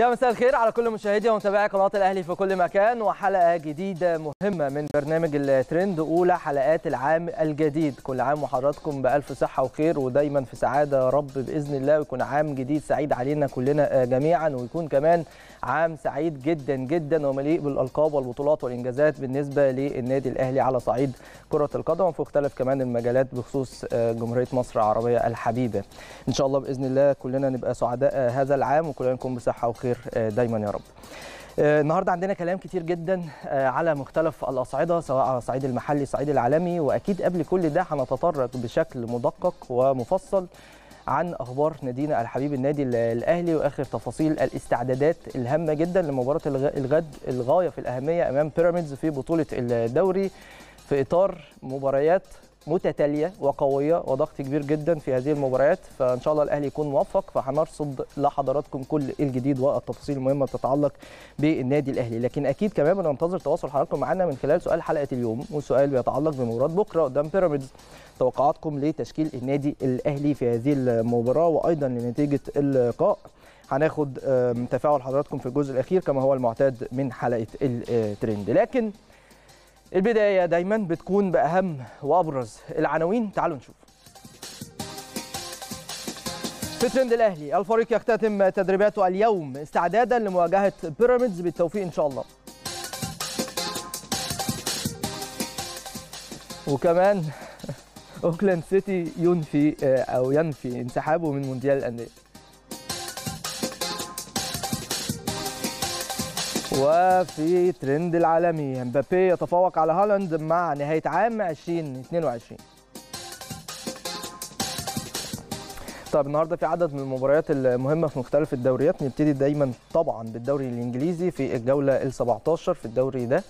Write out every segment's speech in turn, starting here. يا مساء الخير على كل مشاهدي ومتابعي قناة الأهلي في كل مكان، وحلقة جديدة مهمة من برنامج الترند، أولى حلقات العام الجديد. كل عام وحضراتكم بألف صحة وخير ودايما في سعادة يا رب بإذن الله، ويكون عام جديد سعيد علينا كلنا جميعا، ويكون كمان عام سعيد جدا جدا ومليء بالألقاب والبطولات والإنجازات بالنسبة للنادي الأهلي على صعيد كرة القدم وفي مختلف كمان المجالات بخصوص جمهورية مصر العربية الحبيبة. إن شاء الله بإذن الله كلنا نبقى سعداء هذا العام وكلنا نكون بصحة وخير دايما يا رب. النهارده عندنا كلام كتير جدا على مختلف الاصعده، سواء على الصعيد المحلي الصعيد العالمي، واكيد قبل كل ده هنتطرق بشكل مدقق ومفصل عن اخبار نادينا الحبيب النادي الاهلي واخر تفاصيل الاستعدادات الهامه جدا لمباراه الغد الغايه في الاهميه امام بيراميدز في بطوله الدوري، في اطار مباريات متتاليه وقويه وضغط كبير جدا في هذه المباريات. فان شاء الله الاهلي يكون موفق، فهنرصد لحضراتكم كل الجديد والتفاصيل المهمه بتتعلق بالنادي الاهلي، لكن اكيد كمان بننتظر تواصل حضراتكم معنا من خلال سؤال حلقه اليوم، والسؤال بيتعلق بمباراه بكره قدام بيراميدز، توقعاتكم لتشكيل النادي الاهلي في هذه المباراه وايضا لنتيجه اللقاء. هناخد تفاعل حضراتكم في الجزء الاخير كما هو المعتاد من حلقه الترند، لكن البداية دايما بتكون بأهم وأبرز العناوين. تعالوا نشوف. في ترند الأهلي، الفريق يختتم تدريباته اليوم استعدادا لمواجهة بيراميدز، بالتوفيق إن شاء الله. وكمان أوكلاند سيتي ينفي انسحابه من مونديال الأندية. وفي ترند العالمي، مبابي يتفوق على هالاند مع نهاية عام 2022. طب النهارده في عدد من المباريات المهمة في مختلف الدوريات، نبتدي دايما طبعا بالدوري الإنجليزي في الجولة ال 17 في الدوري ده،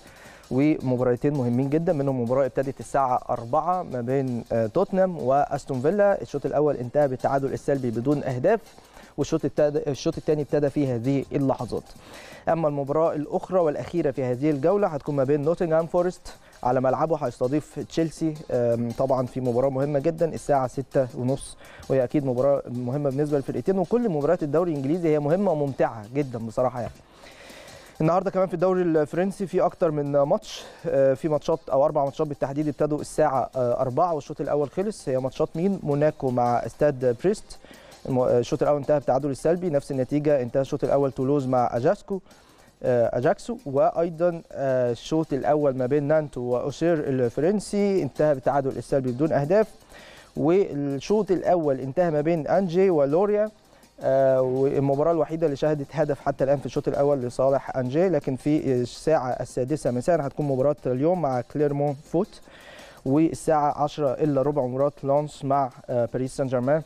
ومباراتين مهمين جدا، منهم مباراة ابتدت الساعة 4 ما بين توتنهام وأستون فيلا. الشوط الأول انتهى بالتعادل السلبي بدون أهداف، والشوط الثاني ابتدى في هذه اللحظات. اما المباراه الاخرى والاخيره في هذه الجوله هتكون ما بين نوتنغهام فورست على ملعبه، هيستضيف تشيلسي، طبعا في مباراه مهمه جدا الساعه 6:30، وهي اكيد مباراه مهمه بالنسبه للفرقتين، وكل مباريات الدوري الانجليزي هي مهمه وممتعه جدا بصراحه يعني. النهارده كمان في الدوري الفرنسي في اكتر من ماتش، في ماتشات او 4 ماتشات بالتحديد ابتدوا الساعه 4 والشوط الاول خلص. هي ماتشات مين؟ موناكو مع استاد بريست، الشوط الاول انتهى بالتعادل السلبي، نفس النتيجه انتهى الشوط الاول تولوز مع اجاكسو، وايضا الشوط الاول ما بين نانت واوسير الفرنسي انتهى بالتعادل السلبي بدون اهداف، والشوط الاول انتهى ما بين انجي ولوريا، والمباراه الوحيده اللي شهدت هدف حتى الان في الشوط الاول لصالح انجي. لكن في الساعه 6:00 مساء هتكون مباراه اليوم مع كليرمون فوت، والساعه 10:15 مباراه لانس مع باريس سان جيرمان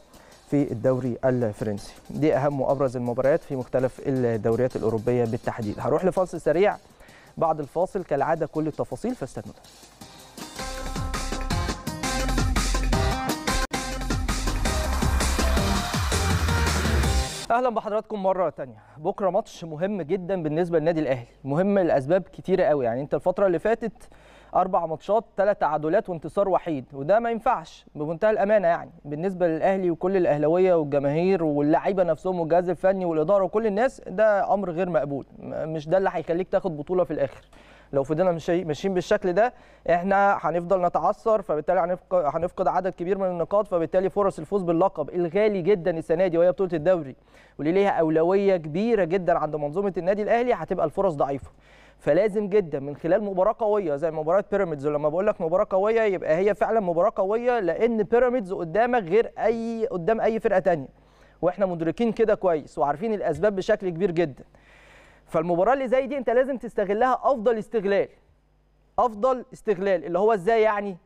في الدوري الفرنسي. دي أهم وأبرز المباريات في مختلف الدوريات الأوروبية بالتحديد. هروح لفاصل سريع، بعد الفاصل كالعادة كل التفاصيل، فاستنوا. أهلا بحضراتكم مرة تانية. بكرة ماتش مهم جدا بالنسبة للنادي الأهلي، مهم لأسباب كتيرة قوي. يعني أنت الفترة اللي فاتت 4 ماتشات 3 تعادلات وانتصار وحيد، وده ما ينفعش بمنتهى الامانه يعني بالنسبه للاهلي وكل الاهلاويه والجماهير واللاعيبه نفسهم والجهاز الفني والاداره وكل الناس. ده امر غير مقبول، مش ده اللي هيخليك تاخد بطوله في الاخر. لو فضلنا ماشيين بالشكل ده احنا هنفضل نتعثر، فبالتالي هنفقد عدد كبير من النقاط، فبالتالي فرص الفوز باللقب الغالي جدا السنه دي وهي بطوله الدوري واللي ليها اولويه كبيره جدا عند منظومه النادي الاهلي هتبقى الفرص ضعيفه. فلازم جدا من خلال مباراه قويه زي مباراه بيراميدز، ولما بقول لك مباراه قويه يبقى هي فعلا مباراه قويه، لان بيراميدز قدامك غير اي قدام اي فرقه ثانيه، واحنا مدركين كده كويس وعارفين الاسباب بشكل كبير جدا. فالمباراه اللي زي دي انت لازم تستغلها افضل استغلال، اللي هو ازاي يعني،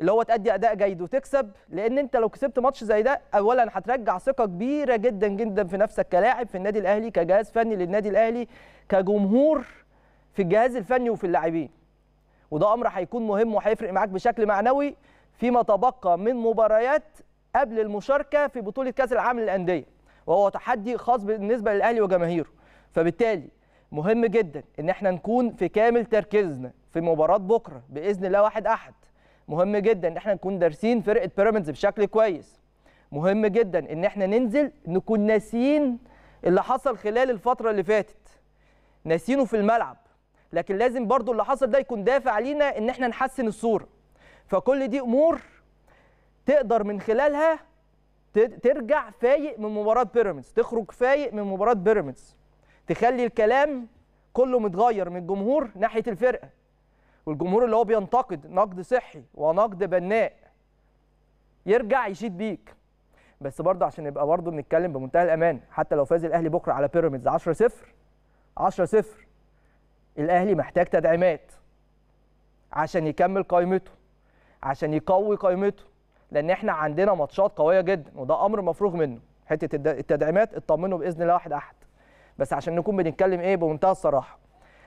اللي هو تأدي اداء جيد وتكسب، لان انت لو كسبت ماتش زي ده اولا هترجع ثقه كبيره جدا جدا في نفسك كلاعب في النادي الاهلي، كجهاز فني للنادي الاهلي، كجمهور في الجهاز الفني وفي اللاعبين، وده امر هيكون مهم وهيفرق معاك بشكل معنوي فيما تبقى من مباريات قبل المشاركه في بطوله كاس العالم للانديه، وهو تحدي خاص بالنسبه للاهلي وجماهيره. فبالتالي مهم جدا ان احنا نكون في كامل تركيزنا في مباراه بكره باذن الله 1/1. مهم جدا ان احنا نكون دارسين فرقه بيراميدز بشكل كويس، مهم جدا ان احنا ننزل نكون ناسيين اللي حصل خلال الفترة اللي فاتت ناسينه في الملعب، لكن لازم برضو اللي حصل ده يكون دافع علينا ان احنا نحسن الصورة. فكل دي امور تقدر من خلالها ترجع فايق من مباراة بيراميدز، تخرج فايق من مباراة بيراميدز، تخلي الكلام كله متغير من الجمهور ناحية الفرقة، والجمهور اللي هو بينتقد نقد صحي ونقد بناء يرجع يشيد بيك. بس برضه عشان نبقى برضه بنتكلم بمنتهى الأمان، حتى لو فاز الأهلي بكرة على بيراميدز 10-0 الأهلي محتاج تدعيمات عشان يكمل قائمته، عشان يقوي قائمته، لأن احنا عندنا ماتشات قوية جدا وده أمر مفروغ منه. حتة التدعيمات اطمنوا بإذن الله 1/1، بس عشان نكون بنتكلم ايه بمنتهى الصراحة.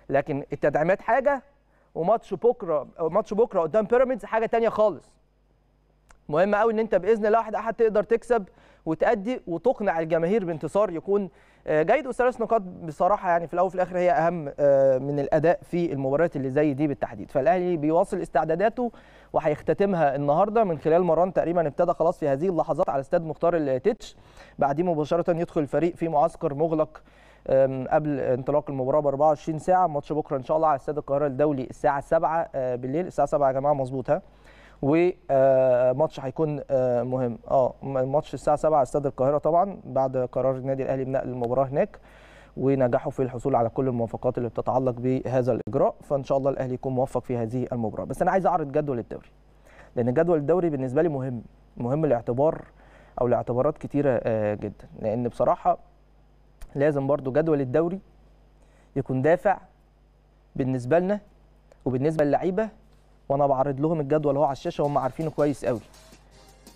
لكن التدعيمات حاجة وماتش بكرة قدام بيراميدز حاجة تانية خالص. مهم قوي ان انت باذن الله 1/1 تقدر تكسب وتأدي وتقنع الجماهير بانتصار يكون جيد، وثلاث نقاط بصراحه يعني في الاول وفي الاخر هي اهم من الاداء في المباريات اللي زي دي بالتحديد. فالاهلي بيواصل استعداداته وهيختتمها النهارده من خلال مران تقريبا ابتدى خلاص في هذه اللحظات على استاد مختار التتش، بعديه مباشره يدخل الفريق في معسكر مغلق قبل انطلاق المباراه ب 24 ساعه. ماتش بكره ان شاء الله على استاد القاهره الدولي الساعه 7 بالليل، الساعه 7 يا جماعه مظبوط، ها، وماتش هيكون مهم، ماتش الساعه 7 على استاد القاهره طبعا بعد قرار النادي الاهلي بنقل المباراه هناك ونجحوا في الحصول على كل الموافقات اللي بتتعلق بهذا الاجراء، فان شاء الله الاهلي يكون موفق في هذه المباراه. بس انا عايز اعرض جدول الدوري، لان جدول الدوري بالنسبه لي مهم الاعتبار او الاعتبارات كتيره جدا، لان بصراحه لازم برضو جدول الدوري يكون دافع بالنسبه لنا وبالنسبه للعيبه. وانا بعرض لهم الجدول اهو على الشاشه وهم عارفينه كويس قوي.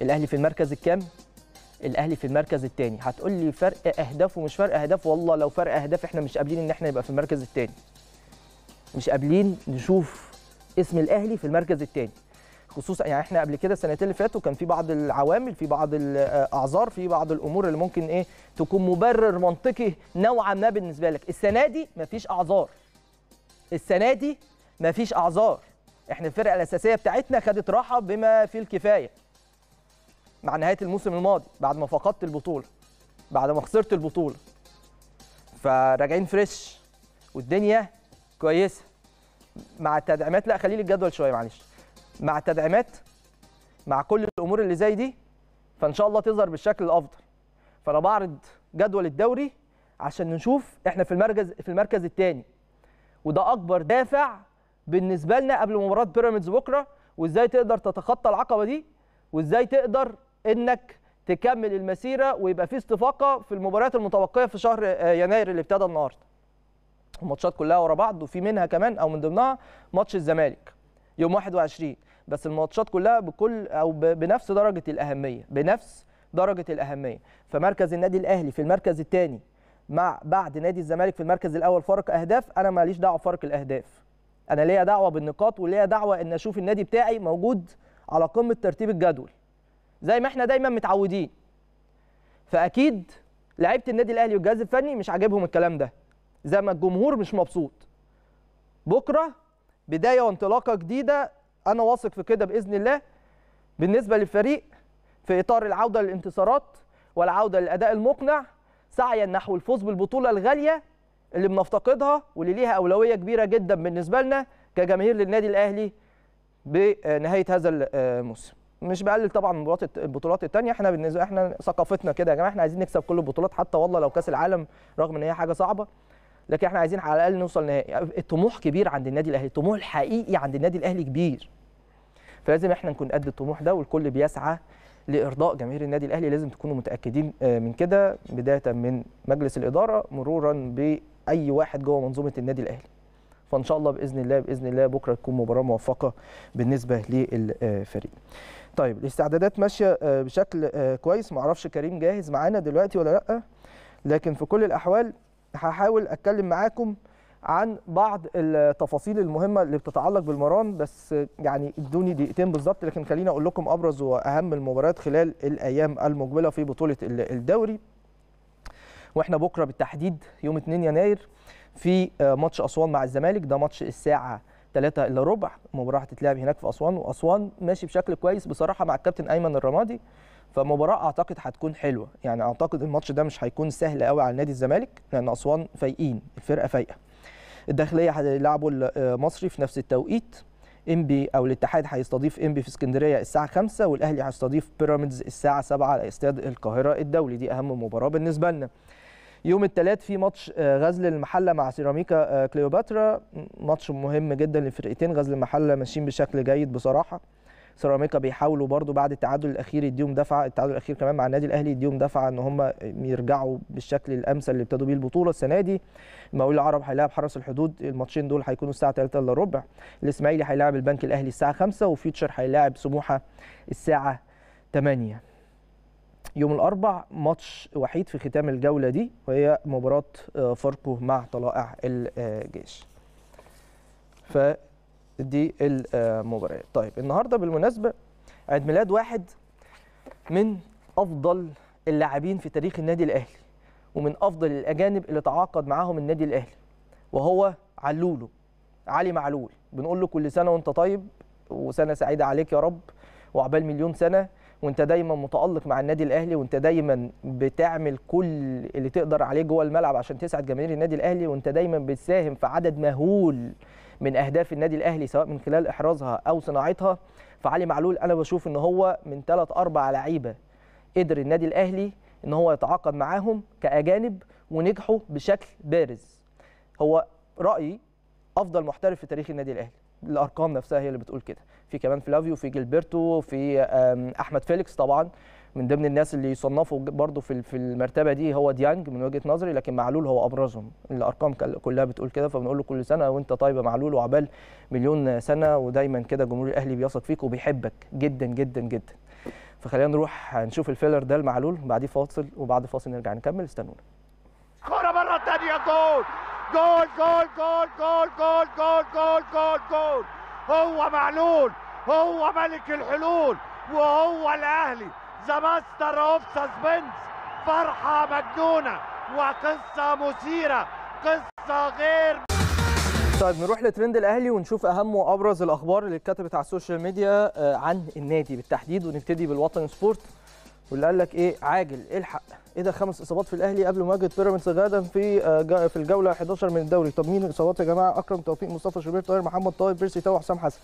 الاهلي في المركز الكام؟ الاهلي في المركز الثاني. هتقول لي فرق اهداف ومش فرق اهداف، والله لو فرق اهداف احنا مش قابلين ان احنا نبقى في المركز الثاني. مش قابلين نشوف اسم الاهلي في المركز الثاني. خصوصا يعني احنا قبل كده السنتين اللي فاتوا كان في بعض العوامل، في بعض الاعذار، في بعض الامور اللي ممكن ايه تكون مبرر منطقي نوعا ما بالنسبه لك. السنه دي مفيش اعذار. احنا الفرقه الاساسيه بتاعتنا خدت راحه بما فيه الكفايه مع نهايه الموسم الماضي، بعد ما فقدت البطوله، بعد ما خسرت البطوله، فراجعين فريش والدنيا كويسه مع التدعيمات. لا خليلي الجدول شويه معلش، مع التدعيمات مع كل الامور اللي زي دي، فان شاء الله تظهر بالشكل الافضل. فانا بعرض جدول الدوري عشان نشوف احنا في المركز الثاني، وده اكبر دافع بالنسبه لنا قبل مباراه بيراميدز بكره، وازاي تقدر تتخطى العقبه دي، وازاي تقدر انك تكمل المسيره ويبقى في استفاقه في المباريات المتبقيه في شهر يناير اللي ابتدى النهارده. الماتشات كلها ورا بعض، وفي منها كمان او من ضمنها ماتش الزمالك يوم 21، بس الماتشات كلها بكل او بنفس درجه الاهميه، فمركز النادي الاهلي في المركز الثاني مع بعد نادي الزمالك في المركز الاول فرق اهداف. انا ماليش دعوه بفرق الاهداف، أنا ليا دعوة بالنقاط وليا دعوة إن أشوف النادي بتاعي موجود على قمة ترتيب الجدول زي ما إحنا دايماً متعودين. فأكيد لعيبة النادي الأهلي والجهاز الفني مش عاجبهم الكلام ده، زي ما الجمهور مش مبسوط. بكرة بداية وانطلاقة جديدة، أنا واثق في كده بإذن الله بالنسبة للفريق، في إطار العودة للانتصارات والعودة للأداء المقنع سعياً نحو الفوز بالبطولة الغالية اللي بنفتقدها واللي ليها أولوية كبيرة جدا بالنسبة لنا كجماهير للنادي الأهلي بنهاية هذا الموسم. مش بقلل طبعا من البطولات التانية، احنا بالنسبة احنا ثقافتنا كده يا جماعة، احنا عايزين نكسب كل البطولات، حتى والله لو كأس العالم رغم ان هي حاجة صعبة، لكن احنا عايزين على الأقل نوصل نهائي. الطموح كبير عند النادي الأهلي، الطموح الحقيقي عند النادي الأهلي كبير، فلازم احنا نكون قد الطموح ده، والكل بيسعى لإرضاء جماهير النادي الأهلي، لازم تكونوا متأكدين من كده، بداية من مجلس الإدارة مرورا بأي واحد جوه منظومة النادي الأهلي. فإن شاء الله بإذن الله بكرة تكون مباراة موفقة بالنسبة للفريق. طيب الاستعدادات ماشية بشكل كويس، معرفش كريم جاهز معانا دلوقتي ولا لأ، لكن في كل الأحوال هحاول أتكلم معاكم عن بعض التفاصيل المهمه اللي بتتعلق بالمران، بس يعني ادوني دقيقتين بالظبط، لكن خليني اقول لكم ابرز واهم المباريات خلال الايام المقبله في بطوله الدوري. واحنا بكره بالتحديد يوم 2 يناير في ماتش اسوان مع الزمالك، ده ماتش الساعه 3:15، المباراه هتتلعب هناك في اسوان، واسوان ماشي بشكل كويس بصراحه مع الكابتن ايمن الرمادي، فمباراه اعتقد هتكون حلوه، يعني اعتقد الماتش ده مش هيكون سهل قوي على نادي الزمالك لان اسوان فايقين، الفرقه فايقه. الداخليه هيلعبوا المصري في نفس التوقيت، انبي او الاتحاد هيستضيف انبي في اسكندريه الساعه 5، والاهلي هيستضيف بيراميدز الساعه 7 على استاد القاهره الدولي. دي اهم مباراه بالنسبه لنا. يوم الثلاث في ماتش غزل المحله مع سيراميكا كليوباترا، ماتش مهم جدا للفرقتين. غزل المحله ماشيين بشكل جيد بصراحه، سيراميكا بيحاولوا برضو بعد التعادل الاخير يديهم دفعه، التعادل الاخير كمان مع النادي الاهلي يديهم دفعه ان هم يرجعوا بالشكل الامثل اللي ابتدوا بيه البطوله السنه دي. المقاولين العرب هيلاعب حرس الحدود، الماتشين دول هيكونوا الساعه 3:15. الاسماعيلي هيلاعب البنك الاهلي الساعه 5، وفيوتشر هيلاعب سموحه الساعه 8. يوم الاربع ماتش وحيد في ختام الجوله دي، وهي مباراه فاركو مع طلائع الجيش. دي المباراه. طيب النهارده بالمناسبه عيد ميلاد واحد من افضل اللاعبين في تاريخ النادي الاهلي، ومن افضل الاجانب اللي تعاقد معاهم النادي الاهلي، وهو علولو علي معلول. بنقول له كل سنه وانت طيب، وسنه سعيده عليك يا رب، وعقبال مليون سنه، وانت دايما متالق مع النادي الاهلي، وانت دايما بتعمل كل اللي تقدر عليه جوه الملعب عشان تسعد جماهير النادي الاهلي، وانت دايما بتساهم في عدد مهول من اهداف النادي الاهلي سواء من خلال احرازها او صناعتها. فعلي معلول انا بشوف ان هو من 3-4 لعيبه قدر النادي الاهلي ان هو يتعاقد معاهم كاجانب ونجحوا بشكل بارز. هو رايي افضل محترف في تاريخ النادي الاهلي، الارقام نفسها هي اللي بتقول كده. في كمان فلافيو، في جيلبرتو، في احمد فيليكس طبعا من ضمن الناس اللي يصنفوا برضه في المرتبه دي هو ديانج من وجهه نظري، لكن معلول هو ابرزهم، الارقام كلها بتقول كده. فبنقول له كل سنه وانت طيب يا معلول، وعبال مليون سنه، ودايما كده جمهور الاهلي بيثق فيك وبيحبك جدا جدا جدا. فخلينا نروح نشوف الفيلر ده لمعلول، بعديه فاصل، وبعد فاصل نرجع نكمل. استنونا. كوره مره ثانيه، جول جول جول جول جول جول جول جول جول جول. هو معلول، هو ملك الحلول، وهو الاهلي ذا ماستر اوف سسبنس. فرحه مجنونه وقصه مثيره، قصه غير. طيب نروح لترند الاهلي ونشوف اهم وابرز الاخبار اللي اتكتبت على السوشيال ميديا عن النادي بالتحديد، ونبتدي بالوطن سبورت واللي قال لك ايه؟ عاجل الحق، ايه ده 5 اصابات في الاهلي قبل مواجهه بيراميدز غدا في الجوله 11 من الدوري. طب مين الاصابات يا جماعه؟ اكرم توفيق، مصطفى شوبير، طاهر محمد، طاهر بيرسي، تاو، حسام حسن.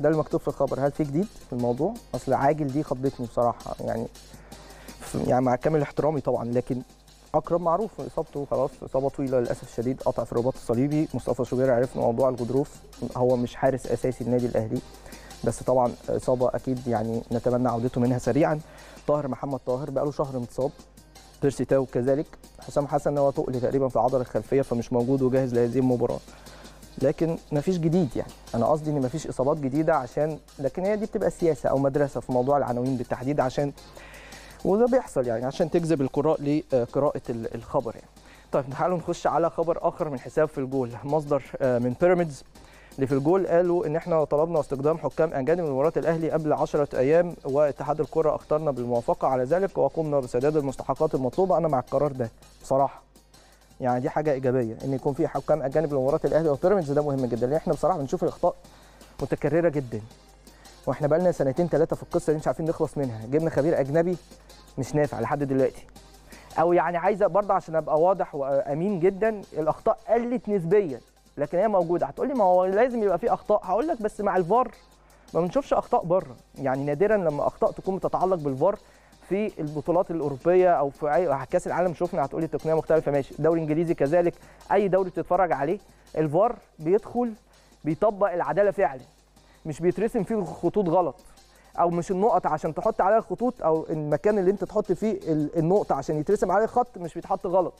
ده المكتوب في الخبر. هل في جديد في الموضوع؟ اصل عاجل دي خضتني بصراحه، يعني مع كامل احترامي طبعا، لكن اكرم معروف اصابته خلاص، اصابه طويله للاسف الشديد، قطع في الرباط الصليبي. مصطفى شوبير عرفنا موضوع الغضروف، هو مش حارس اساسي النادي الاهلي، بس طبعا اصابه اكيد يعني نتمنى عودته منها سريعا. طاهر محمد طاهر بقى له شهر متصاب، بيرسي تاو كذلك، حسام حسن هو تقل تقريبا في العضله الخلفيه فمش موجود وجاهز لهذه المباراه، لكن مفيش جديد. يعني انا قصدي ان مفيش اصابات جديده، عشان لكن هي دي بتبقى سياسه او مدرسه في موضوع العناوين بالتحديد، عشان وده بيحصل يعني عشان تجذب القراء لقراءه الخبر يعني. طيب تعالوا نخش على خبر اخر من حساب في الجول، مصدر من بيراميدز اللي في الجول قالوا ان احنا طلبنا استقدام حكام اجانب من مباراه الاهلي قبل 10 ايام، واتحاد الكره اختارنا بالموافقه على ذلك وقمنا بسداد المستحقات المطلوبه. انا مع القرار ده بصراحه، يعني دي حاجه ايجابيه ان يكون في حكام اجانب لمباراه الاهلي وبيراميدز، ده مهم جدا لان احنا بصراحه بنشوف الاخطاء متكرره جدا، واحنا بقالنا 2-3 في القصه دي مش عارفين نخلص منها. جبنا خبير اجنبي مش نافع لحد دلوقتي، او يعني عايزه برضه عشان ابقى واضح وامين جدا، الاخطاء قلت نسبيا لكن هي موجوده. هتقولي ما هو لازم يبقى في اخطاء، هقول لك بس مع الفار ما بنشوفش اخطاء بره، يعني نادرا لما اخطاء تكون بتتعلق بالفار في البطولات الاوروبيه او في اي كاس العالم. شفنا هتقولي التقنيه مختلفه، ماشي، الدوري الانجليزي كذلك، اي دوري بتتفرج عليه الفار بيدخل بيطبق العداله فعلا، مش بيترسم فيه خطوط غلط، او مش النقط عشان تحط عليها الخطوط، او المكان اللي انت تحط فيه النقطه عشان يترسم عليه خط مش بيتحط غلط.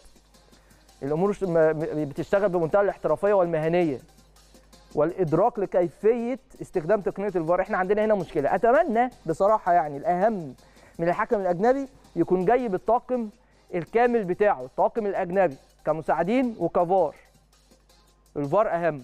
الامور بتشتغل بمنتهى الاحترافيه والمهنيه والادراك لكيفيه استخدام تقنيه الفار. احنا عندنا هنا مشكله، اتمنى بصراحه يعني الاهم من الحكم الاجنبي يكون جاي بالطاقم الكامل بتاعه، الطاقم الاجنبي كمساعدين وكفار، الفار اهم.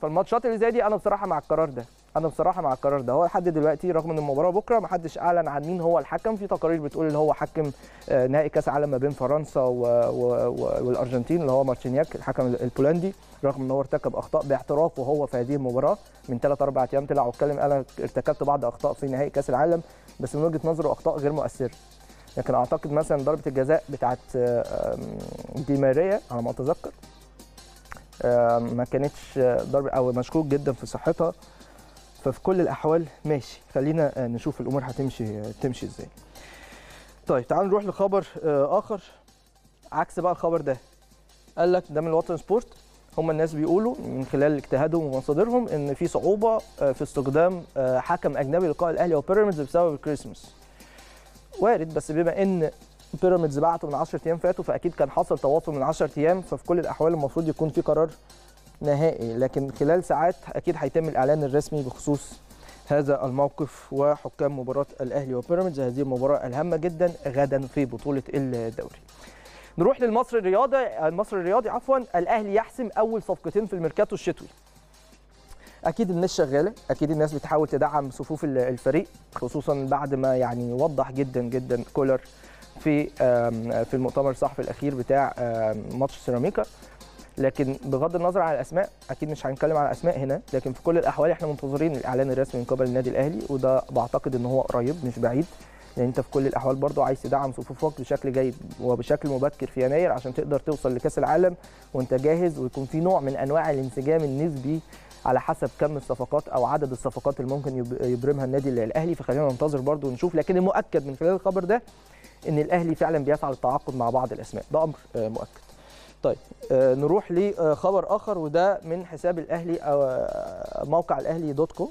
فالماتشات اللي زي دي انا بصراحه مع القرار ده، انا بصراحه مع القرار ده. هو لحد دلوقتي رغم ان المباراه بكره ما حدش اعلن عن مين هو الحكم، في تقارير بتقول ان هو حكم نهائي كاس عالم ما بين فرنسا والارجنتين اللي هو مارتشينياك الحكم البولندي، رغم ان هو ارتكب اخطاء باعترافه هو في هذه المباراه من 3-4 ايام طلع واتكلم قال انا ارتكبت بعض اخطاء في نهائي كاس العالم، بس من وجهه نظره اخطاء غير مؤثره. لكن اعتقد مثلا ضربه الجزاء بتاعت دي ماريا على ما اتذكر ما كانتش ضربه او مشكوك جدا في صحتها، ففي كل الاحوال ماشي، خلينا نشوف الامور هتمشي ازاي. طيب تعالوا نروح لخبر اخر عكس بقى الخبر ده. قال لك ده من الوطن سبورت، هم الناس بيقولوا من خلال اجتهادهم ومصادرهم ان في صعوبه في استخدام حكم اجنبي لقاء الاهلي وبيراميدز بسبب الكريسماس. وارد، بس بما ان بيراميدز بعته من 10 ايام فاتوا فاكيد كان حصل تواصل من 10 ايام، ففي كل الاحوال المفروض يكون في قرار نهائي، لكن خلال ساعات اكيد هيتم الاعلان الرسمي بخصوص هذا الموقف وحكام مباراه الاهلي وبيراميدز، هذه المباراه الهامه جدا غدا في بطوله الدوري. نروح للمصري الرياضي، الاهلي يحسم اول صفقتين في الميركاتو الشتوي. اكيد الناس شغاله، اكيد الناس بتحاول تدعم صفوف الفريق، خصوصا بعد ما يعني وضح جدا جدا كولر في المؤتمر الصحفي الاخير بتاع ماتش سيراميكا. لكن بغض النظر عن الاسماء، اكيد مش هنتكلم عن اسماء هنا، لكن في كل الاحوال احنا منتظرين الاعلان الرسمي من قبل النادي الاهلي، وده بعتقد ان هو قريب مش بعيد، لان انت في كل الاحوال برضو عايز تدعم صفوفك بشكل جيد وبشكل مبكر في يناير عشان تقدر توصل لكاس العالم وانت جاهز، ويكون في نوع من انواع الانسجام النسبي على حسب كم الصفقات او عدد الصفقات اللي ممكن يبرمها النادي الاهلي. فخلينا ننتظر برضو ونشوف، لكن المؤكد من خلال الخبر ده ان الاهلي فعلا بيسعى للتعاقد مع بعض الاسماء، ده امر مؤكد. طيب نروح لخبر اخر، وده من حساب الاهلي او موقع الاهلي دوت كوم،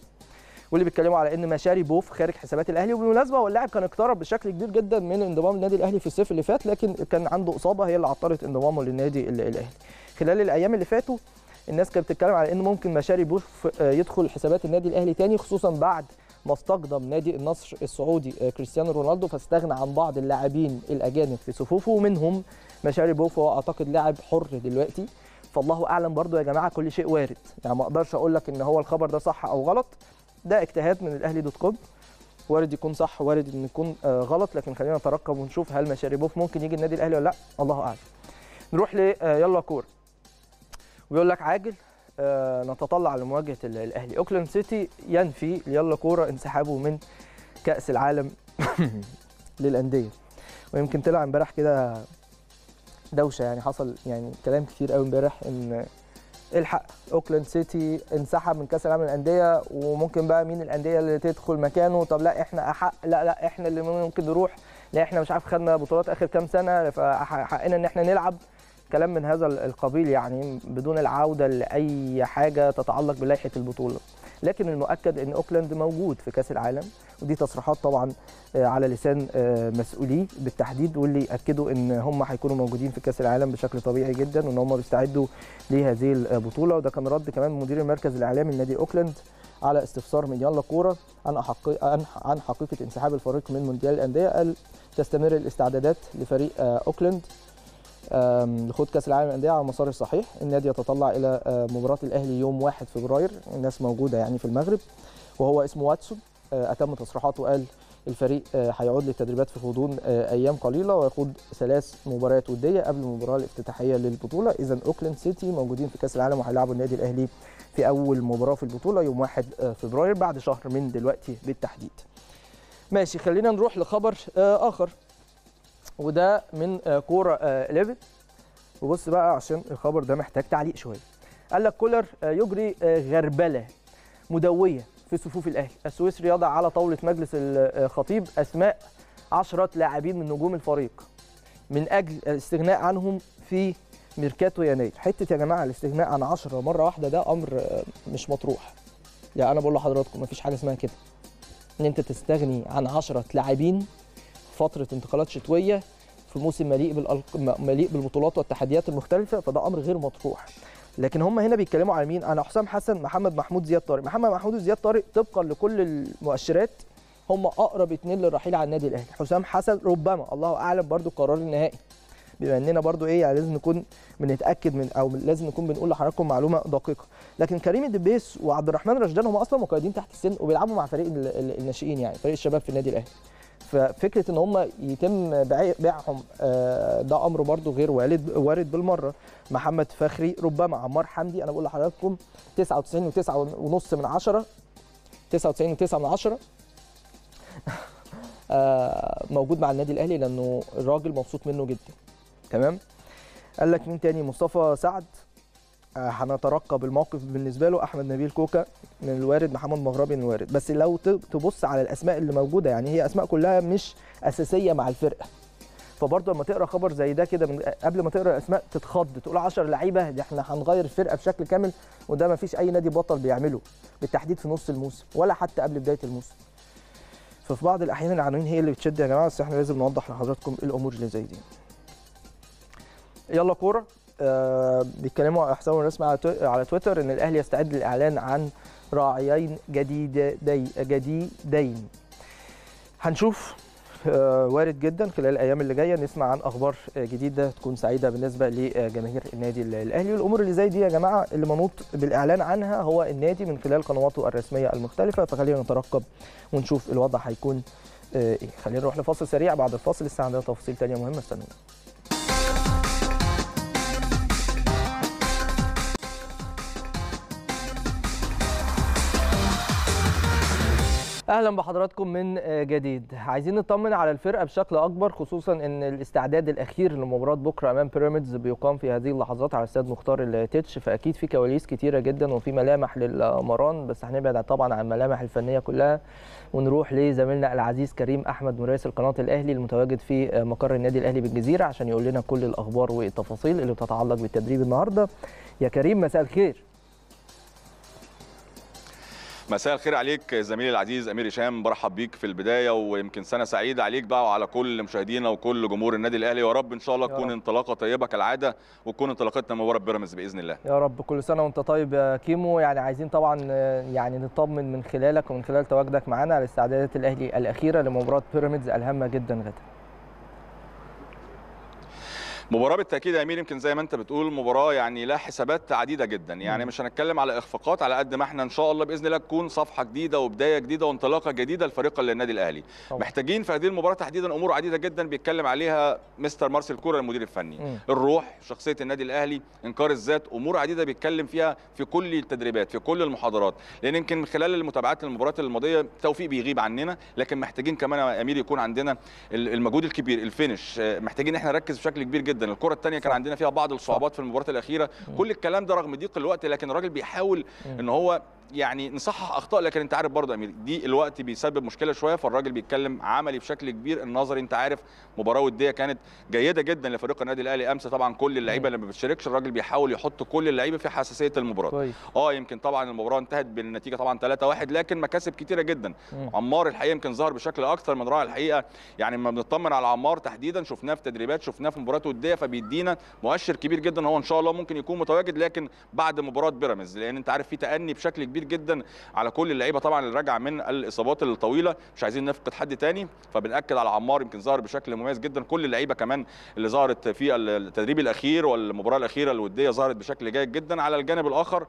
واللي بيتكلموا على ان مشاري بوف خارج حسابات الاهلي. وبالمناسبه هو اللاعب كان اقترب بشكل كبير جدا من انضمام النادي الاهلي في الصيف اللي فات، لكن كان عنده اصابه هي اللي عطلت انضمامه للنادي الاهلي. خلال الايام اللي فاتوا الناس كانت بتتكلم على ان ممكن مشاري بوف يدخل حسابات النادي الاهلي تاني، خصوصا بعد ما استقدم نادي النصر السعودي كريستيانو رونالدو، فاستغنى عن بعض اللاعبين الاجانب في صفوفه ومنهم مشاري بوف، هو اعتقد لاعب حر دلوقتي. فالله اعلم برضو يا جماعه، كل شيء وارد، يعني ما اقدرش اقول لك ان هو الخبر ده صح او غلط، ده اجتهاد من الاهلي دوت كوم، وارد يكون صح وارد ان يكون غلط، لكن خلينا نترقب ونشوف هل مشاري بوف ممكن يجي النادي الاهلي ولا لا، الله اعلم. نروح ل يلا كوره، ويقول لك عاجل نتطلع لمواجهه الاهلي، اوكلاند سيتي ينفي يلا كوره انسحابه من كاس العالم للانديه. ويمكن طلع امبارح كده دوشه، يعني حصل يعني كلام كتير قوي امبارح ان الحق اوكلاند سيتي انسحب من كاس العالم للانديه، وممكن بقى مين الانديه اللي تدخل مكانه، طب لا احنا احق، لا لا احنا اللي ممكن نروح، لا احنا مش عارف خدنا بطولات اخر كام سنه فحقنا ان احنا نلعب، كلام من هذا القبيل، يعني بدون العوده لاي حاجه تتعلق بلائحه البطوله. لكن المؤكد ان اوكلاند موجود في كاس العالم، ودي تصريحات طبعا على لسان مسؤوليه بالتحديد، واللي اكدوا ان هم هيكونوا موجودين في كاس العالم بشكل طبيعي جدا، وان هم بيستعدوا لهذه البطوله. وده كان رد كمان مدير المركز الاعلامي لنادي اوكلاند على استفسار من يلا كوره عن حقيقه انسحاب الفريق من مونديال الانديه، قال تستمر الاستعدادات لفريق اوكلاند لخوض كاس العالم للانديه على المسار الصحيح، النادي يتطلع الى مباراه الاهلي يوم 1 فبراير، الناس موجوده يعني في المغرب، وهو اسمه واتسون، اتم تصريحاته وقال الفريق هيعود للتدريبات في غضون ايام قليله ويخوض 3 مباريات وديه قبل المباراه الافتتاحيه للبطوله. اذا اوكلاند سيتي موجودين في كاس العالم وهيلعبوا النادي الاهلي في اول مباراه في البطوله يوم 1 فبراير بعد شهر من دلوقتي بالتحديد. ماشي، خلينا نروح لخبر اخر، وده من كوره 11. وبص بقى عشان الخبر ده محتاج تعليق شويه. قال لك كولر يجري غربله مدويه في صفوف الاهلي، السويسري يضع على طاوله مجلس الخطيب اسماء 10 لاعبين من نجوم الفريق من اجل الاستغناء عنهم في ميركاتو يناير. حته يا جماعه الاستغناء عن 10 مره واحده ده امر مش مطروح، يعني انا بقول لحضراتكم مفيش حاجه اسمها كده ان انت تستغني عن 10 لاعبين فترة انتقالات شتوية في موسم مليء بالبطولات والتحديات المختلفة، فده أمر غير مطروح. لكن هم هنا بيتكلموا على مين؟ على حسام حسن، محمد محمود، زياد طارق. محمد محمود وزياد طارق طبقا لكل المؤشرات هم أقرب 2 للرحيل عن النادي الأهلي. حسام حسن ربما، الله أعلم برضو القرار النهائي، بما اننا برضو ايه يعني لازم نكون بنتاكد من او لازم نكون بنقول لحضراتكم معلومه دقيقه. لكن كريم الدبيس وعبد الرحمن رشدان هم اصلا مقيدين تحت السن وبيلعبوا مع فريق الناشئين يعني فريق الشباب في النادي الاهلي. ففكره ان هم يتم بيعهم ده امر برضو غير وارد بالمره. محمد فخري ربما عمار حمدي انا بقول لحضراتكم 99.9 99.9 موجود مع النادي الاهلي لانه الراجل مبسوط منه جدا. تمام؟ قال لك مين تاني؟ مصطفى سعد هنترقب الموقف بالنسبه له. احمد نبيل كوكا من الوارد، محمد مغربي من الوارد. بس لو تبص على الاسماء اللي موجوده يعني هي اسماء كلها مش اساسيه مع الفرقه. فبرضه لما تقرا خبر زي ده كده قبل ما تقرا الاسماء تتخض تقول 10 لعيبه دي احنا هنغير الفرقه بشكل كامل، وده ما فيش اي نادي بطل بيعمله بالتحديد في نص الموسم ولا حتى قبل بدايه الموسم. ففي بعض الاحيان العناوين هي اللي بتشد يا جماعه، بس احنا لازم نوضح لحضراتكم الامور اللي زي دي. يلا كوره. بيتكلموا حسابهم الرسمي على تويتر ان الاهلي يستعد للاعلان عن راعيين جديدين. هنشوف وارد جدا خلال الايام اللي جايه نسمع عن اخبار جديده تكون سعيده بالنسبه لجماهير النادي الاهلي. والامور اللي زي دي يا جماعه اللي منوط بالاعلان عنها هو النادي من خلال قنواته الرسميه المختلفه، فخلينا نترقب ونشوف الوضع هيكون ايه. خلينا نروح لفاصل سريع، بعد الفاصل لسه عندنا تفاصيل ثانيه مهمه استنونا. اهلا بحضراتكم من جديد. عايزين نطمن على الفرقه بشكل اكبر، خصوصا ان الاستعداد الاخير لمباراه بكره امام بيراميدز بيقام في هذه اللحظات على استاد مختار التتش، فاكيد في كواليس كتيره جدا وفي ملامح للمران، بس هنبعد طبعا عن الملامح الفنيه كلها ونروح لزميلنا العزيز كريم احمد مراسل قناه الاهلي المتواجد في مقر النادي الاهلي بالجزيره عشان يقول لنا كل الاخبار والتفاصيل اللي بتتعلق بالتدريب النهارده. يا كريم مساء الخير. مساء الخير عليك زميلي العزيز امير هشام، برحب بيك في البدايه، ويمكن سنه سعيده عليك بقى وعلى كل مشاهدينا وكل جمهور النادي الاهلي، ويا رب ان شاء الله تكون انطلاقه طيبه كالعاده وتكون انطلاقتنا مباراه بيراميدز باذن الله. يا رب. كل سنه وانت طيب يا كيمو. يعني عايزين طبعا يعني نطمن من خلالك ومن خلال تواجدك معانا على استعدادات الاهلي الاخيره لمباراه بيراميدز الهامه جدا غدا. مباراة بالتأكيد يا أمير، يمكن زي ما أنت بتقول مباراة يعني لها حسابات عديدة جدا، يعني مش هنتكلم على إخفاقات على قد ما احنا إن شاء الله بإذن الله تكون صفحة جديدة وبداية جديدة وانطلاقة جديدة لفريق للنادي الأهلي. محتاجين في هذه المباراة تحديدا أمور عديدة جدا بيتكلم عليها مستر مارسيل كولر المدير الفني، الروح، شخصية النادي الأهلي، إنكار الذات، أمور عديدة بيتكلم فيها في كل التدريبات في كل المحاضرات، لأن يمكن من خلال المتابعات للمباريات الماضية توفيق بيغيب عننا، لكن محتاجين كمان يا أمير يكون عندنا المجهود الكبير الفينش، محتاجين احنا نركز بشكل كبير جدا. الكره الثانيه كان عندنا فيها بعض الصعوبات في المباراه الاخيره، كل الكلام ده رغم ضيق الوقت، لكن الراجل بيحاول ان هو يعني نصحح اخطاء، لكن انت عارف برضه يا امير دي الوقت بيسبب مشكله شويه، فالراجل بيتكلم عملي بشكل كبير. النظري انت عارف مباراه وديه كانت جيده جدا لفريق النادي الاهلي امس، طبعا كل اللعيبه لما بتشاركش الراجل بيحاول يحط كل اللعيبه في حساسيه المباراه. يمكن طبعا المباراه انتهت بالنتيجه طبعا 3-1، لكن مكاسب كتيره جدا. عمار الحقيقه يمكن ظهر بشكل اكثر من رائع الحقيقه، يعني ما بنطمن على عمار تحديدا، شفناه في تدريبات شفناه في مباراه وديه، فبيدينا مؤشر كبير جدا هو ان شاء الله ممكن يكون متواجد، لكن بعد مباراه بيراميدز، لان انت عارف في تأني بشكل كبير جدا على كل اللعيبه طبعا اللي راجعه من الاصابات الطويله، مش عايزين نفقد حد تاني، فبنأكد على عمار يمكن ظهر بشكل مميز جدا. كل اللعيبه كمان اللي ظهرت في التدريب الاخير والمباراه الاخيره الوديه ظهرت بشكل جيد جدا. على الجانب الاخر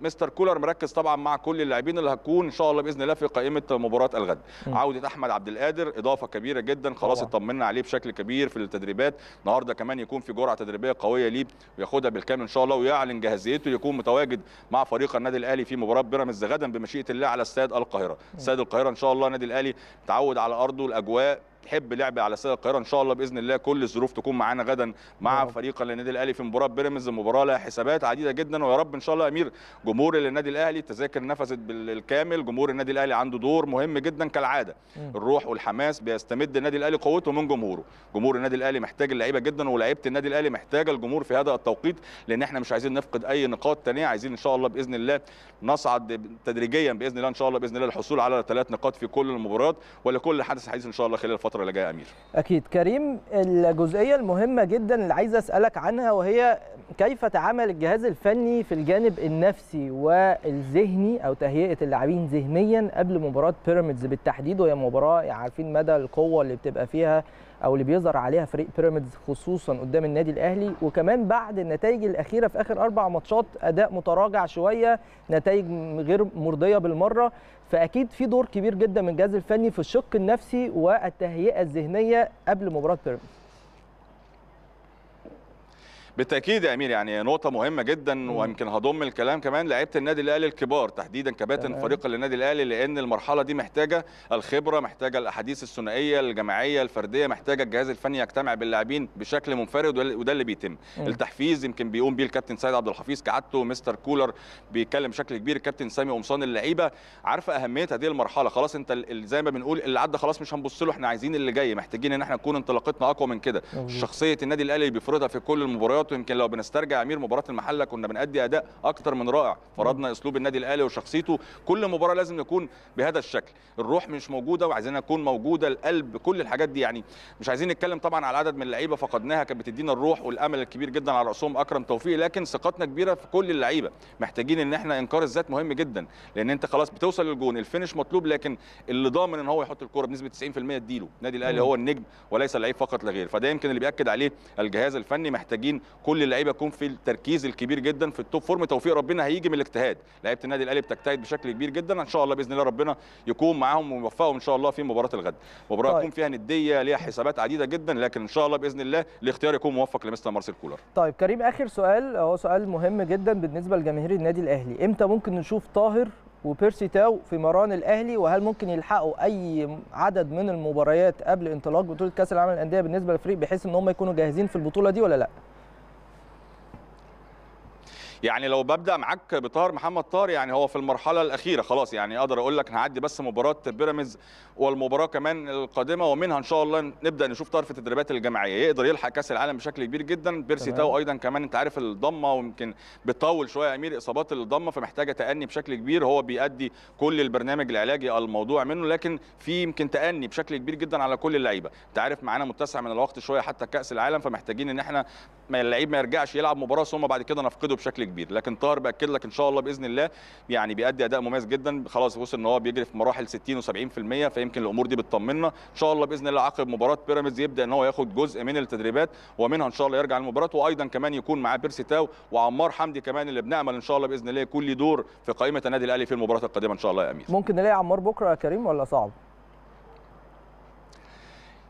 مستر كولر مركز طبعا مع كل اللاعبين اللي هتكون ان شاء الله باذن الله في قائمه مباراه الغد. عوده احمد عبد القادر اضافه كبيره جدا، خلاص اطمنا عليه بشكل كبير في التدريبات، النهارده كمان يكون في جرعه تدريبيه قويه ليه وياخدها بالكامل ان شاء الله، ويعلن جاهزيته يكون متواجد مع فريق النادي الاهلي في مباراه بيراميدز غدا بمشيئه الله على استاد القاهره. استاد القاهره ان شاء الله النادي الاهلي متعود على ارضه، الاجواء تحب لعبه على استاد القاهره ان شاء الله باذن الله، كل الظروف تكون معانا غدا مع فريق النادي الاهلي في مباراه بيراميدز. المباراه لها حسابات عديده جدا، ويا رب ان شاء الله امير جمهور النادي الاهلي، التذاكر نفذت بالكامل، جمهور النادي الاهلي عنده دور مهم جدا كالعاده. الروح والحماس بيستمد النادي الاهلي قوته من جمهوره، جمهور النادي الاهلي محتاج اللعيبه جدا، ولاعيبه النادي الاهلي محتاجه الجمهور في هذا التوقيت، لان احنا مش عايزين نفقد اي نقاط ثانيه، عايزين ان شاء الله باذن الله نصعد تدريجيا باذن الله ان شاء الله باذن الله للحصول على 3 نقاط في كل المباريات ولكل حدث حديث ان شاء الله خلال الفترة اللي جايه. امير اكيد. كريم الجزئيه المهمه جدا اللي عايز اسالك عنها وهي كيف تعامل الجهاز الفني في الجانب النفسي والذهني او تهيئه اللاعبين ذهنيا قبل مباراه بيراميدز بالتحديد، وهي مباراه عارفين مدى القوه اللي بتبقى فيها او اللي بيظهر عليها فريق بيراميدز خصوصا قدام النادي الاهلي، وكمان بعد النتائج الاخيره في اخر 4 ماتشات اداء متراجع شويه، نتائج غير مرضيه بالمره، فاكيد في دور كبير جدا من الجهاز الفني في الشق النفسي والتهيئه الذهنيه قبل مباراه بيراميدز. بالتاكيد يا امير، يعني نقطه مهمه جدا، ويمكن هضم الكلام كمان لعيبه النادي الاهلي الكبار تحديدا كباتن فريق النادي الاهلي، لان المرحله دي محتاجه الخبره، محتاجه الاحاديث الثنائيه الجماعيه الفرديه، محتاجه الجهاز الفني يجتمع باللاعبين بشكل منفرد، وده اللي بيتم. التحفيز يمكن بيقوم بيه الكابتن سعيد عبد الحفيظ كعادته، مستر كولر بيتكلم بشكل كبير، الكابتن سامي قمصان، اللعيبه عارفه اهميه هذه المرحله. خلاص انت زي ما بنقول اللي عدى خلاص مش هنبص له، احنا عايزين اللي جاي، محتاجين ان احنا نكون انطلاقتنا اقوى من كده. شخصيه النادي الاهلي بيفرضها في كل المباريات، ويمكن لو بنسترجع امير مباراه المحله كنا بنأدي اداء اكتر من رائع، فرضنا اسلوب النادي الاهلي وشخصيته، كل مباراه لازم نكون بهذا الشكل، الروح مش موجوده وعايزينها تكون موجوده، القلب، كل الحاجات دي. يعني مش عايزين نتكلم طبعا على عدد من اللعيبه فقدناها كانت بتدينا الروح والامل الكبير جدا، على راسهم اكرم توفيق، لكن ثقتنا كبيره في كل اللعيبه، محتاجين ان احنا انكار الذات مهم جدا، لان انت خلاص بتوصل للجون، الفينش مطلوب، لكن اللي ضامن ان هو يحط الكوره بنسبه 90% اديله، النادي الاهلي هو النجم وليس اللعيب فقط لا غير، فده يمكن اللي بياكد عليه الجهاز الفني، محتاجين كل اللعيبه يكون في التركيز الكبير جدا في التوب فورم. توفيق ربنا هيجي من الاجتهاد، لعيبه النادي الاهلي بتجتهد بشكل كبير جدا، ان شاء الله باذن الله ربنا يكون معاهم ويوفقهم ان شاء الله في مباراه الغد، مباراه طيب. يكون فيها نديه، ليها حسابات عديده جدا، لكن ان شاء الله باذن الله الاختيار يكون موفق لمستر مارسيل كولر. طيب كريم، اخر سؤال، هو سؤال مهم جدا بالنسبه لجماهير النادي الاهلي، امتى ممكن نشوف طاهر وبيرسي تاو في مران الاهلي، وهل ممكن يلحقوا اي عدد من المباريات قبل انطلاق بطوله كاس العالم للانديه بالنسبه للفريق، بحيث ان هم يكونوا جاهزين في البطوله دي ولا لا؟ يعني لو ببدا معاك بطاهر محمد طاهر، يعني هو في المرحله الاخيره خلاص، يعني اقدر اقول لك هنعدي بس مباراه بيراميدز والمباراه كمان القادمه، ومنها ان شاء الله نبدا نشوف طاهر في التدريبات الجماعيه، يقدر يلحق كاس العالم بشكل كبير جدا. بيرسي تاو ايضا كمان انت عارف الضمه، ويمكن بتطول شويه يا امير اصابات الضمه، فمحتاجه تاني بشكل كبير، هو بيأدي كل البرنامج العلاجي الموضوع منه، لكن في يمكن تاني بشكل كبير جدا على كل اللعيبه، انت عارف معانا متسع من الوقت شويه حتى كاس العالم، فمحتاجين ان احنا اللعيب ما يرجعش يلعب مباراه ثم بعد كده نفقده بشكل كبير. لكن طاهر باكد لك ان شاء الله باذن الله يعني بيأدي اداء مميز جدا، خلاص وصل ان هو بيجري في مراحل 60 و70%، فيمكن الامور دي بتطمنا ان شاء الله باذن الله. عقب مباراه بيراميدز يبدا ان هو ياخد جزء من التدريبات، ومنها ان شاء الله يرجع المباراه، وايضا كمان يكون معاه بيرسي تاو وعمار حمدي كمان، اللي بنعمل ان شاء الله باذن الله يكون له دور في قائمه النادي الاهلي في المباراه القادمه ان شاء الله يا امير. ممكن نلاقي عمار بكره يا كريم ولا صعب؟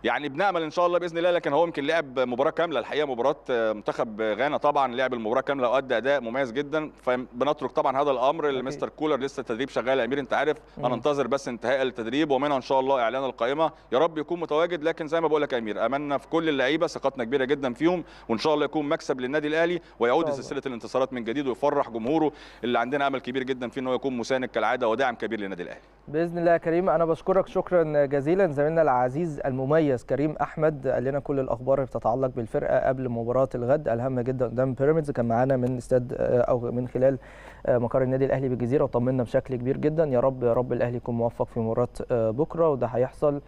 يعني بنأمل ان شاء الله باذن الله، لكن هو يمكن لعب مباراه كامله الحقيقه، مباراه منتخب غانا طبعا لعب المباراه كامله وادى اداء مميز جدا، فبنترك طبعا هذا الامر لمستر كولر، لسه التدريب شغال يا امير انت عارف، انا انتظر بس انتهاء التدريب ومنها ان شاء الله اعلان القائمه، يا رب يكون متواجد. لكن زي ما بقول لك يا امير، املنا في كل اللعيبه، ثقتنا كبيره جدا فيهم، وان شاء الله يكون مكسب للنادي الاهلي ويعود لسلسله الانتصارات من جديد ويفرح جمهوره اللي عندنا امل كبير جدا فيه ان هو يكون مساند كالعاده وداعم كبير للنادي الاهلي باذن الله. يا كريم انا بشكرك شكرا جزيلا، زميلنا العزيز المميز كريم أحمد قال لنا كل الأخبار اللي بتتعلق بالفرقة قبل مباراة الغد الهامة جدا قدام بيراميدز، كان معانا من استاد أو من خلال مقر النادي الأهلي بالجزيرة، وطمنا بشكل كبير جدا. يا رب يا رب الأهلي يكون موفق في مباراة بكرة، وده هيحصل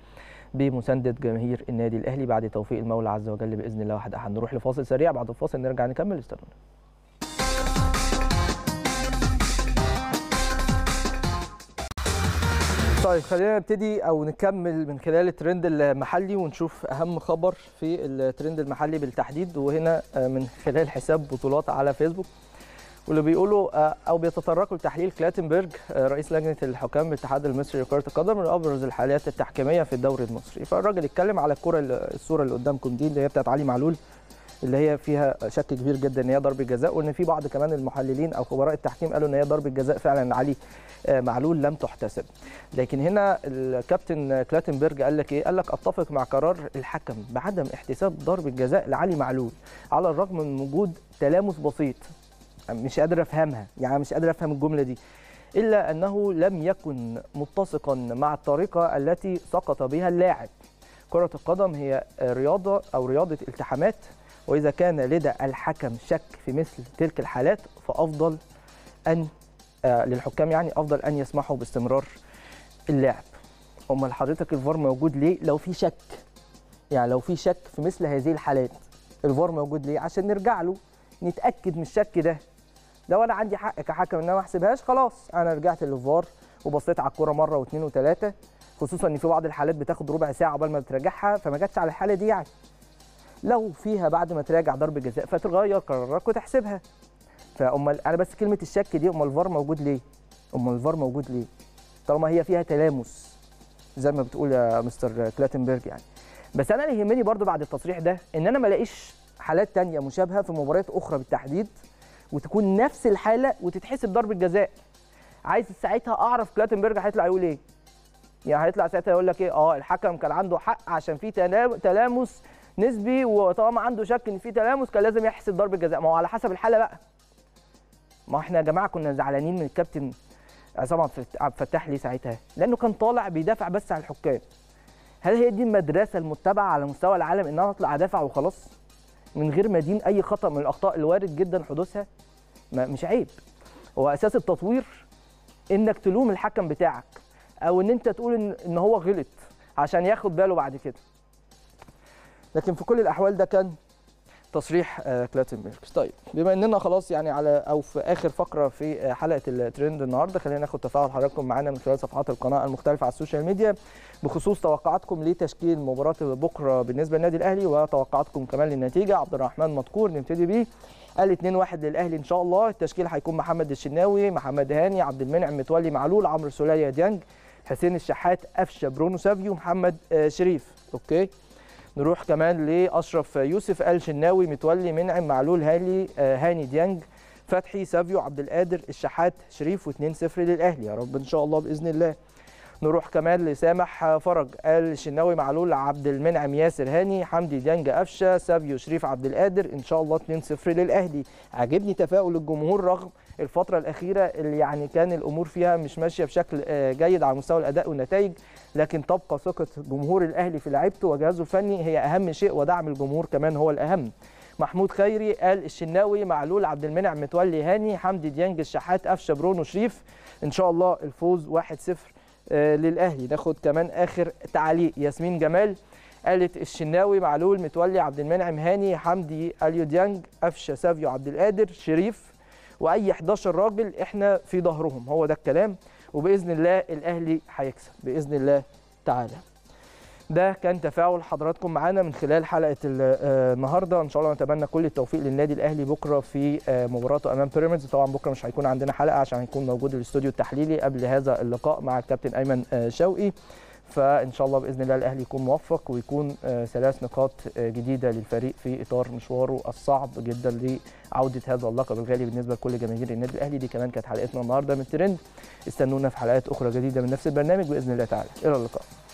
بمساندة جماهير النادي الأهلي بعد توفيق المولى عز وجل بإذن الله. واحد أحد نروح لفاصل سريع، بعد الفاصل نرجع نكمل. استنونا. طيب خلينا نبتدي او نكمل من خلال الترند المحلي، ونشوف اهم خبر في الترند المحلي بالتحديد، وهنا من خلال حساب بطولات على فيسبوك، واللي بيقولوا او بيتطرقوا لتحليل كلاتنبرج رئيس لجنه الحكام بالاتحاد المصري لكره القدم من ابرز الحالات التحكيميه في الدوري المصري. فالراجل اتكلم على الكره، الصوره اللي قدامكم دي اللي هي بتاعت علي معلول، اللي هي فيها شك كبير جدا ان هي ضربه جزاء، وان في بعض كمان المحللين او خبراء التحكيم قالوا ان هي ضربه جزاء فعلا علي معلول لم تحتسب. لكن هنا الكابتن كلاتنبرج قال لك ايه؟ قال لك اتفق مع قرار الحكم بعدم احتساب ضربه جزاء لعلي معلول على الرغم من وجود تلامس بسيط. مش قادر افهمها، يعني مش قادر افهم الجمله دي، الا انه لم يكن متسقا مع الطريقه التي سقط بها اللاعب. كره القدم هي رياضه او رياضه التحامات، وإذا كان لدى الحكم شك في مثل تلك الحالات فأفضل أن للحكام يعني أفضل أن يسمحوا باستمرار اللعب. أمال حضرتك الفار موجود ليه لو في شك؟ يعني لو في شك في مثل هذه الحالات الفار موجود ليه؟ عشان نرجع له نتأكد من الشك ده. لو أنا عندي حق كحكم إن أنا ما أحسبهاش، خلاص أنا رجعت للفار وبصيت على الكورة مرة واثنين وثلاثة، خصوصا ان في بعض الحالات بتاخد ربع ساعه قبل ما بتراجعها، فما جاتش على الحاله دي يعني. لو فيها بعد ما تراجع ضربه جزاء فتغير قرارك وتحسبها. فامال انا بس كلمه الشك دي، امال الفار موجود ليه؟ امال الفار موجود ليه؟ طالما هي فيها تلامس زي ما بتقول يا مستر كلاتنبرج يعني. بس انا اللي يهمني برضو بعد التصريح ده ان انا ما الاقيش حالات ثانيه مشابهه في مباريات اخرى بالتحديد وتكون نفس الحاله وتتحسب ضربه جزاء. عايز ساعتها اعرف كلاتنبرج هيطلع يقول ايه؟ يعني هيطلع ساعتها يقول لك ايه؟ اه الحكم كان عنده حق عشان في تلامس نسبي، وطالما عنده شك ان في تلامس كان لازم يحسب ضربه جزاء. ما هو على حسب الحاله بقى. ما احنا يا جماعه كنا زعلانين من الكابتن عصام عبد الفتاح ليه ساعتها؟ لانه كان طالع بيدافع بس على الحكام. هل هي دي المدرسه المتبعه على مستوى العالم ان انا اطلع ادافع وخلاص؟ من غير ما ادين اي خطا من الاخطاء الوارد جدا حدوثها؟ مش عيب. هو اساس التطوير انك تلوم الحكم بتاعك او ان انت تقول ان هو غلط عشان ياخد باله بعد كده. لكن في كل الاحوال ده كان تصريح كلاتنبرج. طيب بما اننا خلاص يعني على او في اخر فقره في حلقه الترند النهارده، خلينا ناخد تفاعل حضراتكم معانا من خلال صفحات القناه المختلفه على السوشيال ميديا بخصوص توقعاتكم لتشكيل مباراه بكره بالنسبه للنادي الاهلي وتوقعاتكم كمان للنتيجه. عبد الرحمن مذكور نبتدي بيه، قال 2-1 للاهلي ان شاء الله. التشكيل هيكون محمد الشناوي، محمد هاني، عبد المنعم متولي، معلول، عمرو سوليه، ديانج، حسين الشحات، قفشه، برونو سافيو، محمد شريف. اوكي نروح كمان لاشرف يوسف، قال شناوي، متولي، منعم، معلول، هاني، ديانج، فتحي، سافيو، عبد القادر، الشحات، شريف، و2-0 للاهلي يا رب ان شاء الله باذن الله. نروح كمان لسامح فرج، قال شناوي، معلول، عبد المنعم، ياسر، هاني، حمدي، ديانج، قفشه، سافيو، شريف، عبد القادر، ان شاء الله 2-0 للاهلي. عاجبني تفاؤل الجمهور رغم الفتره الاخيره اللي يعني كان الامور فيها مش ماشيه بشكل جيد على مستوى الاداء والنتائج، لكن تبقى ثقه جمهور الاهلي في لعيبته وجهازه الفني هي اهم شيء، ودعم الجمهور كمان هو الاهم. محمود خيري قال الشناوي، معلول، عبد المنعم، متولي، هاني، حمدي، ديانج، الشحات، قفشه، برونو، شريف، ان شاء الله الفوز 1-0 للاهلي. ناخد كمان اخر تعليق، ياسمين جمال قالت الشناوي، معلول، متولي، عبد المنعم، هاني، حمدي، اليو، ديانج، قفشه، سافيو، عبد القادر، شريف، واي 11 راجل احنا في ظهرهم. هو ده الكلام، وباذن الله الاهلي هيكسب باذن الله تعالى. ده كان تفاعل حضراتكم معانا من خلال حلقه النهارده. ان شاء الله نتمنى كل التوفيق للنادي الاهلي بكره في مباراته امام بيراميدز. طبعا بكره مش هيكون عندنا حلقه عشان هيكون موجود الاستوديو التحليلي قبل هذا اللقاء مع الكابتن ايمن شوقي، فان شاء الله باذن الله الاهلي يكون موفق ويكون 3 نقاط جديده للفريق في اطار مشواره الصعب جدا لعوده هذا اللقب الغالي بالنسبه لكل جماهير النادي الاهلي. دي كمان كانت حلقتنا النهارده من الترند. استنونا في حلقات اخرى جديده من نفس البرنامج باذن الله تعالى. الى اللقاء.